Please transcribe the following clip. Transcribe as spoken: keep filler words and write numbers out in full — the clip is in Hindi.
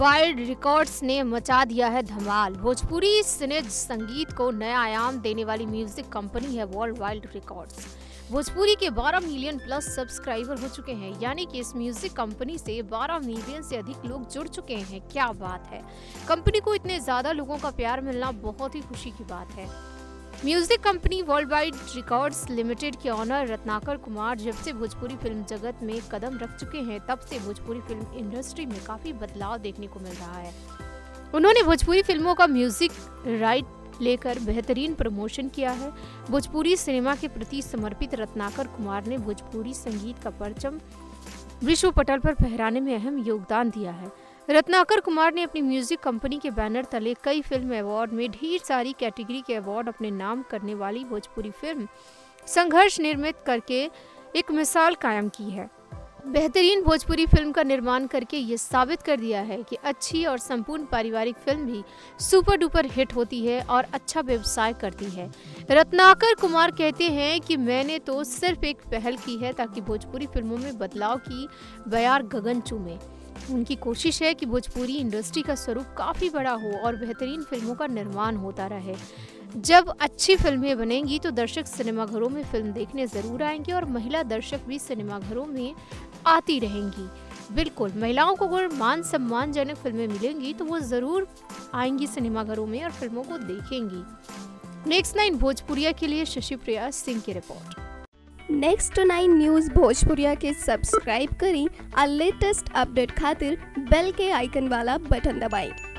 वाइल्ड रिकॉर्ड्स ने मचा दिया है धमाल। भोजपुरी सिनेज संगीत को नया आयाम देने वाली म्यूजिक कंपनी है वर्ल्ड वाइल्ड रिकॉर्ड्स। भोजपुरी के बारह मिलियन प्लस सब्सक्राइबर हो चुके हैं, यानी कि इस म्यूजिक कंपनी से बारह मिलियन से अधिक लोग जुड़ चुके हैं। क्या बात है, कंपनी को इतने ज्यादा लोगों का प्यार मिलना बहुत ही खुशी की बात है। Music company world wide records limited के ऑनर रत्नाकर कुमार जब से भोजपुरी फिल्म जगत में कदम रख चुके हैं, तब से भोजपुरी फिल्म इंडस्ट्री में काफी बदलाव देखने को मिल रहा है। उन्होंने भोजपुरी फिल्मों का म्यूजिक राइट लेकर बेहतरीन प्रमोशन किया है। भोजपुरी सिनेमा के प्रति समर्पित रत्नाकर कुमार ने भोजपुरी संगीत का परचम विश्व पटल पर फहराने में अहम योगदान दिया है। रत्नाकर कुमार ने अपनी म्यूजिक कंपनी के बैनर तले कई फिल्म अवार्ड में ढेर सारी कैटेगरी के अवार्ड अपने नाम करने वाली भोजपुरी फिल्म संघर्ष निर्मित करके एक मिसाल कायम की है। बेहतरीन भोजपुरी फिल्म का निर्माण करके ये साबित कर दिया है कि अच्छी और संपूर्ण पारिवारिक फिल्म भी सुपर डुपर हिट होती है और अच्छा व्यवसाय करती है। रत्नाकर कुमार कहते हैं कि मैंने तो सिर्फ एक पहल की है ताकि भोजपुरी फिल्मों में बदलाव की बयार गगन चूमे। उनकी कोशिश है कि भोजपुरी इंडस्ट्री का स्वरूप काफ़ी बड़ा हो और बेहतरीन फिल्मों का निर्माण होता रहे। जब अच्छी फिल्में बनेंगी तो दर्शक सिनेमाघरों में फिल्म देखने ज़रूर आएंगे और महिला दर्शक भी सिनेमाघरों में आती रहेंगी। बिल्कुल, महिलाओं को अगर मान सम्मानजनक फिल्में मिलेंगी तो वो ज़रूर आएंगी सिनेमाघरों में और फिल्मों को देखेंगी। नेक्स्ट नाइन भोजपुरिया के लिए शशि प्रिया सिंह की report. Next nine news Bhojpuriya के सब्सक्राइब करें और लेटेस्ट अपडेट खातिर बेल के आइकन वाला बटन दबाएं।